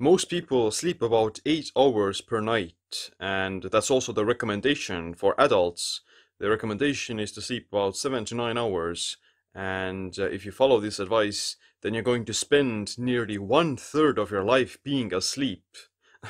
Most people sleep about 8 hours per night, and that's also the recommendation for adults. The recommendation is to sleep about 7 to 9 hours, and if you follow this advice, then you're going to spend nearly 1/3 of your life being asleep.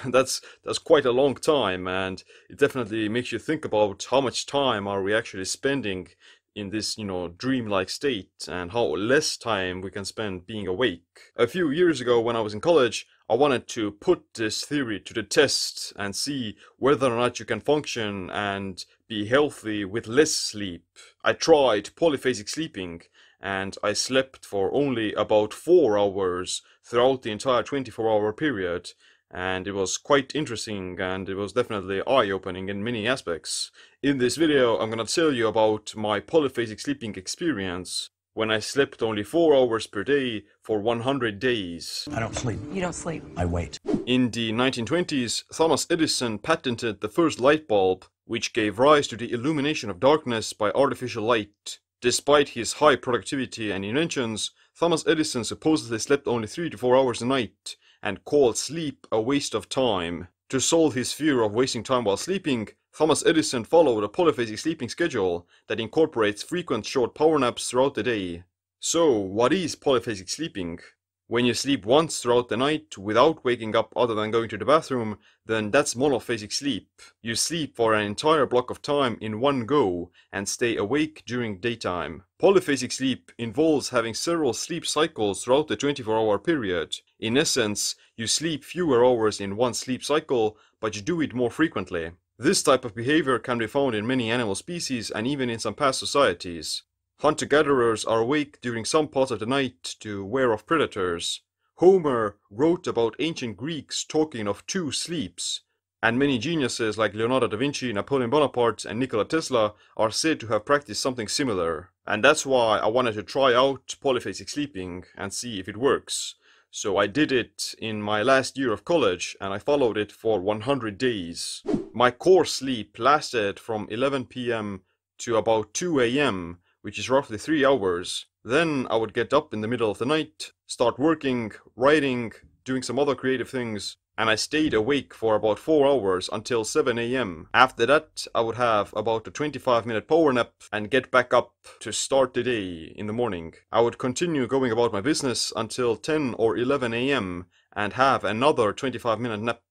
That's quite a long time, and it definitely makes you think about how much time are we actually spending in this, dreamlike state, and how less time we can spend being awake. A few years ago when I was in college, I wanted to put this theory to the test and see whether or not you can function and be healthy with less sleep. I tried polyphasic sleeping, and I slept for only about 4 hours throughout the entire 24-hour period, and it was quite interesting, and it was definitely eye-opening in many aspects. In this video, I'm gonna tell you about my polyphasic sleeping experience when I slept only 4 hours per day for 100 days. I don't sleep. You don't sleep. I wait. In the 1920s, Thomas Edison patented the first light bulb, which gave rise to the illumination of darkness by artificial light. Despite his high productivity and inventions, Thomas Edison supposedly slept only 3 to 4 hours a night and called sleep a waste of time. To solve his fear of wasting time while sleeping, Thomas Edison followed a polyphasic sleeping schedule that incorporates frequent short power naps throughout the day. So, what is polyphasic sleeping? When you sleep once throughout the night without waking up other than going to the bathroom, then that's monophasic sleep. You sleep for an entire block of time in one go and stay awake during daytime. Polyphasic sleep involves having several sleep cycles throughout the 24-hour period. In essence, you sleep fewer hours in one sleep cycle, but you do it more frequently. This type of behavior can be found in many animal species and even in some past societies. Hunter-gatherers are awake during some parts of the night to ward off predators. Homer wrote about ancient Greeks talking of 2 sleeps, and many geniuses like Leonardo da Vinci, Napoleon Bonaparte, and Nikola Tesla are said to have practiced something similar. And that's why I wanted to try out polyphasic sleeping and see if it works. So I did it in my last year of college, and I followed it for 100 days. My core sleep lasted from 11 p.m. to about 2 a.m. which is roughly 3 hours. Then I would get up in the middle of the night, start working, writing, doing some other creative things, and I stayed awake for about 4 hours until 7 a.m. After that, I would have about a 25-minute power nap and get back up to start the day in the morning. I would continue going about my business until 10 or 11 a.m. and have another 25-minute nap.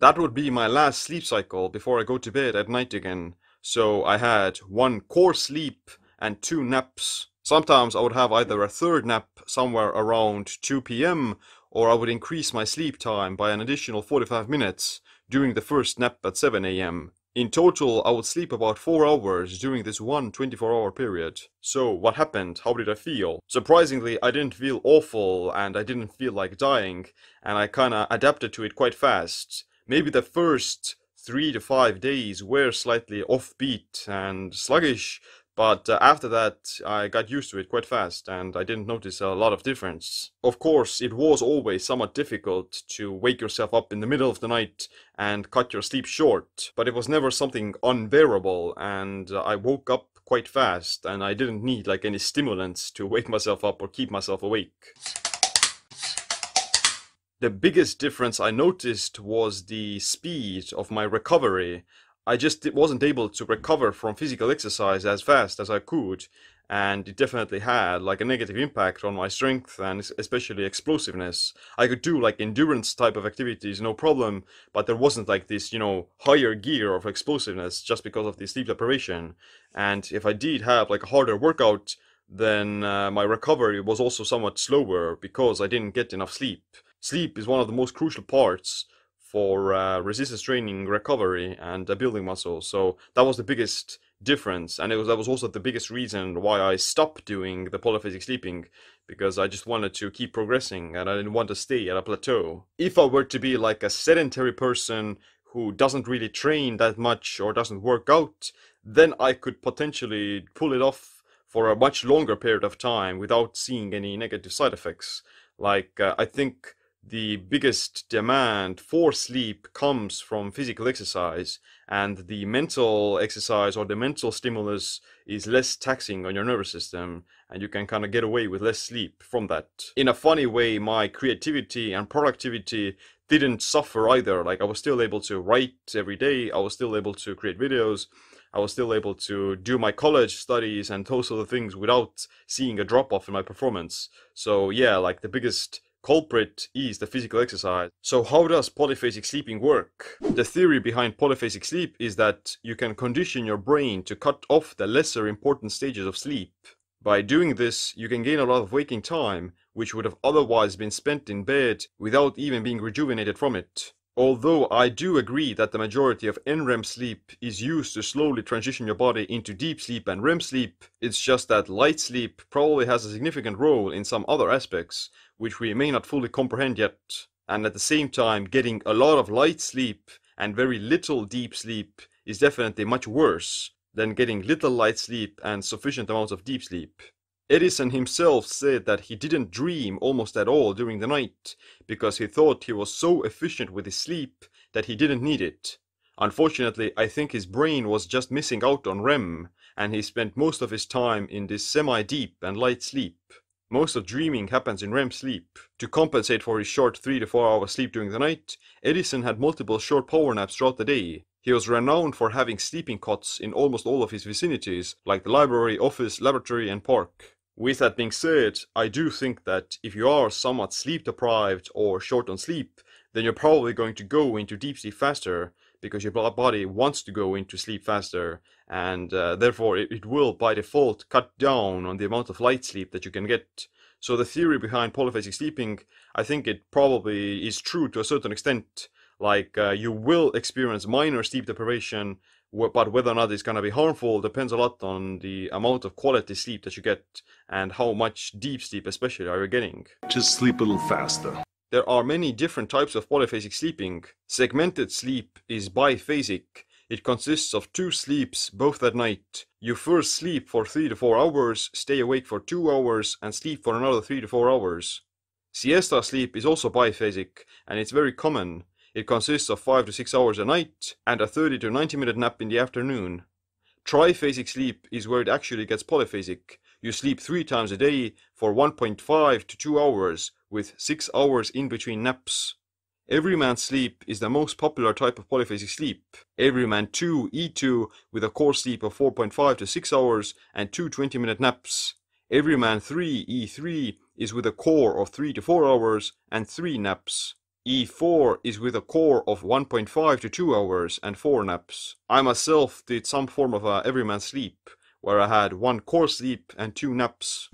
That would be my last sleep cycle before I go to bed at night again. So I had 1 core sleep and 2 naps. Sometimes I would have either a third nap somewhere around 2 p.m. or I would increase my sleep time by an additional 45 minutes during the first nap at 7 a.m. In total, I would sleep about 4 hours during this one 24-hour period. So, what happened? How did I feel? Surprisingly, I didn't feel awful and I didn't feel like dying, and I kinda adapted to it quite fast. Maybe the first 3 to 5 days were slightly offbeat and sluggish, but after that, I got used to it quite fast, and I didn't notice a lot of difference. Of course, it was always somewhat difficult to wake yourself up in the middle of the night and cut your sleep short, but it was never something unbearable, and I woke up quite fast, and I didn't need any stimulants to wake myself up or keep myself awake. The biggest difference I noticed was the speed of my recovery. I just wasn't able to recover from physical exercise as fast as I could, and it definitely had a negative impact on my strength and especially explosiveness. I could do endurance type of activities no problem, but there wasn't this higher gear of explosiveness just because of the sleep deprivation. And if I did have a harder workout, then my recovery was also somewhat slower because I didn't get enough sleep. Sleep is one of the most crucial parts for resistance training, recovery, and building muscle. So that was the biggest difference, and that was also the biggest reason why I stopped doing the polyphasic sleeping, because I just wanted to keep progressing and I didn't want to stay at a plateau. If I were to be a sedentary person who doesn't really train that much or doesn't work out, then I could potentially pull it off for a much longer period of time without seeing any negative side effects. I think the biggest demand for sleep comes from physical exercise, and the mental exercise or the mental stimulus is less taxing on your nervous system, and you can kind of get away with less sleep from that. In a funny way, my creativity and productivity didn't suffer either. Like, I was still able to write every day, I was still able to create videos, I was still able to do my college studies and those other things without seeing a drop-off in my performance. So yeah, like, the biggest culprit is the physical exercise. So how does polyphasic sleeping work? The theory behind polyphasic sleep is that you can condition your brain to cut off the lesser important stages of sleep. By doing this, you can gain a lot of waking time, which would have otherwise been spent in bed without even being rejuvenated from it. Although I do agree that the majority of NREM sleep is used to slowly transition your body into deep sleep and REM sleep, it's just that light sleep probably has a significant role in some other aspects, which we may not fully comprehend yet. And at the same time, getting a lot of light sleep and very little deep sleep is definitely much worse than getting little light sleep and sufficient amounts of deep sleep. Edison himself said that he didn't dream almost at all during the night because he thought he was so efficient with his sleep that he didn't need it. Unfortunately, I think his brain was just missing out on REM, and he spent most of his time in this semi-deep and light sleep. Most of dreaming happens in REM sleep. To compensate for his short 3 to 4 hours sleep during the night, Edison had multiple short power naps throughout the day. He was renowned for having sleeping cots in almost all of his vicinities, like the library, office, laboratory, and park. With that being said, I do think that if you are somewhat sleep deprived or short on sleep, then you're probably going to go into deep sleep faster, because your body wants to go into sleep faster, and therefore it will by default cut down on the amount of light sleep that you can get. So the theory behind polyphasic sleeping, I think it probably is true to a certain extent. Like, you will experience minor sleep deprivation, but whether or not it's going to be harmful depends a lot on the amount of quality sleep that you get and how much deep sleep especially are you getting. Just sleep a little faster. There are many different types of polyphasic sleeping. Segmented sleep is biphasic. It consists of two sleeps, both at night. You first sleep for 3 to 4 hours, stay awake for 2 hours, and sleep for another 3 to 4 hours. Siesta sleep is also biphasic, and it's very common. It consists of 5 to 6 hours a night and a 30 to 90 minute nap in the afternoon. Triphasic sleep is where it actually gets polyphasic. You sleep 3 times a day for 1.5 to 2 hours with 6 hours in between naps. Everyman sleep is the most popular type of polyphasic sleep. Everyman 2 E2 with a core sleep of 4.5 to 6 hours and 2 20 minute naps. Everyman 3 E3 is with a core of 3 to 4 hours and 3 naps. E4 is with a core of 1.5 to 2 hours and 4 naps. I myself did some form of a everyman sleep, where I had 1 core sleep and 2 naps.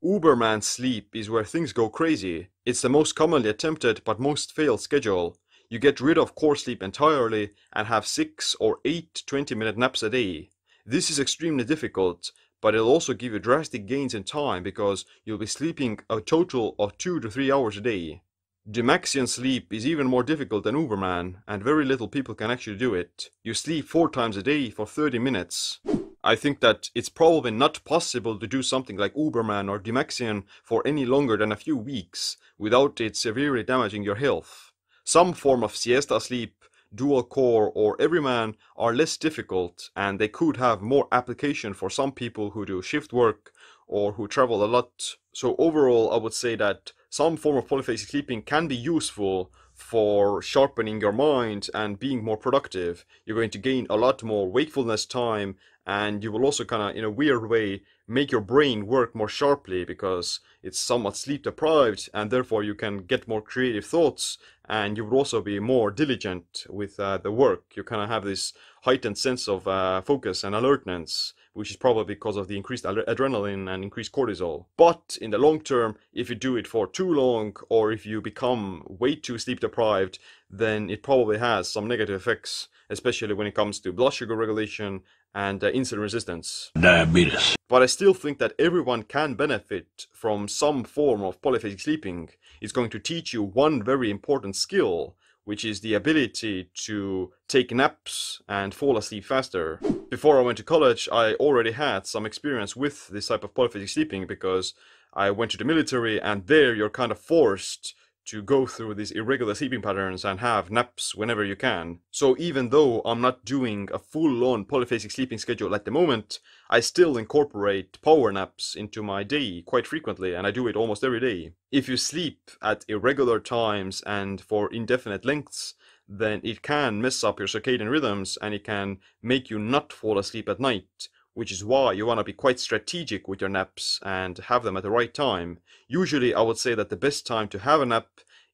Uberman sleep is where things go crazy. It's the most commonly attempted but most failed schedule. You get rid of core sleep entirely and have 6 or 8 20-minute naps a day. This is extremely difficult, but it'll also give you drastic gains in time because you'll be sleeping a total of 2 to 3 hours a day. Dymaxion sleep is even more difficult than Uberman, and very little people can actually do it. You sleep 4 times a day for 30 minutes. I think that it's probably not possible to do something like Uberman or Dymaxion for any longer than a few weeks without it severely damaging your health. Some form of siesta sleep, dual core, or everyman are less difficult, and they could have more application for some people who do shift work or who travel a lot. So overall, I would say that some form of polyphasic sleeping can be useful for sharpening your mind and being more productive. You're going to gain a lot more wakefulness time, and you will also kind of, in a weird way, make your brain work more sharply because it's somewhat sleep deprived, and therefore you can get more creative thoughts, and you will also be more diligent with the work. You kind of have this heightened sense of focus and alertness, which is probably because of the increased adrenaline and increased cortisol. But in the long term, if you do it for too long, or if you become way too sleep deprived, then it probably has some negative effects, especially when it comes to blood sugar regulation and insulin resistance. Diabetes. But I still think that everyone can benefit from some form of polyphasic sleeping. It's going to teach you one very important skill, which is the ability to take naps and fall asleep faster. Before I went to college, I already had some experience with this type of polyphasic sleeping because I went to the military, and there you're kind of forced to go through these irregular sleeping patterns and have naps whenever you can. So even though I'm not doing a full-on polyphasic sleeping schedule at the moment, I still incorporate power naps into my day quite frequently, and I do it almost every day. If you sleep at irregular times and for indefinite lengths, then it can mess up your circadian rhythms and it can make you not fall asleep at night, which is why you want to be quite strategic with your naps and have them at the right time. Usually I would say that the best time to have a nap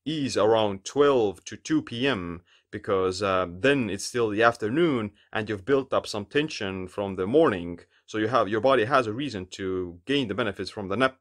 is around 12 to 2 p.m. because then it's still the afternoon and you've built up some tension from the morning. So you have, your body has a reason to gain the benefits from the nap,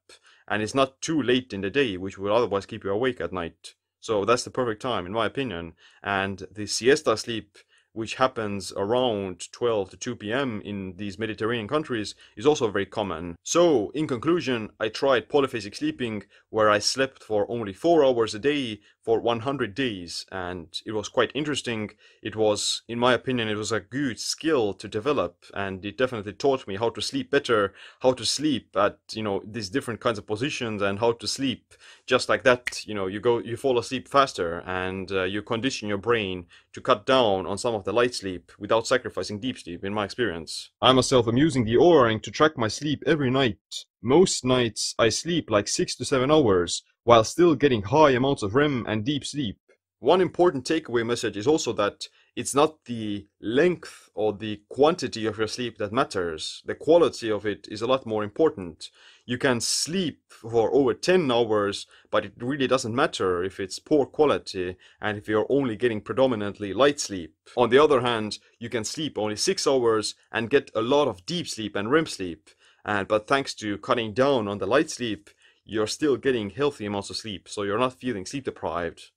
and it's not too late in the day, which will otherwise keep you awake at night. So that's the perfect time in my opinion. And the siesta sleep, which happens around 12 to 2 p.m. in these Mediterranean countries, is also very common. So, in conclusion, I tried polyphasic sleeping where I slept for only 4 hours a day for 100 days, and it was quite interesting. It was, in my opinion, it was a good skill to develop, and it definitely taught me how to sleep better, how to sleep at, these different kinds of positions, and how to sleep just like that. You fall asleep faster, and you condition your brain to cut down on some of the light sleep without sacrificing deep sleep, in my experience. I myself am using the Oura ring to track my sleep every night. Most nights I sleep like 6 to 7 hours while still getting high amounts of REM and deep sleep. One important takeaway message is also that it's not the length or the quantity of your sleep that matters. The quality of it is a lot more important. You can sleep for over 10 hours, but it really doesn't matter if it's poor quality and if you're only getting predominantly light sleep. On the other hand, you can sleep only 6 hours and get a lot of deep sleep and REM sleep. But thanks to cutting down on the light sleep, you're still getting healthy amounts of sleep, so you're not feeling sleep deprived.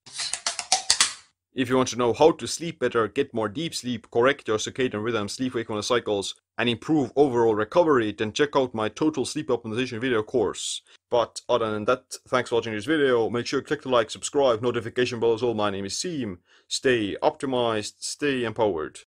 If you want to know how to sleep better, get more deep sleep, correct your circadian rhythm, sleep-wakefulness cycles, and improve overall recovery, then check out my total sleep optimization video course. But other than that, thanks for watching this video. Make sure to click the like, subscribe, notification bell as well. My name is Siim. Stay optimized, stay empowered.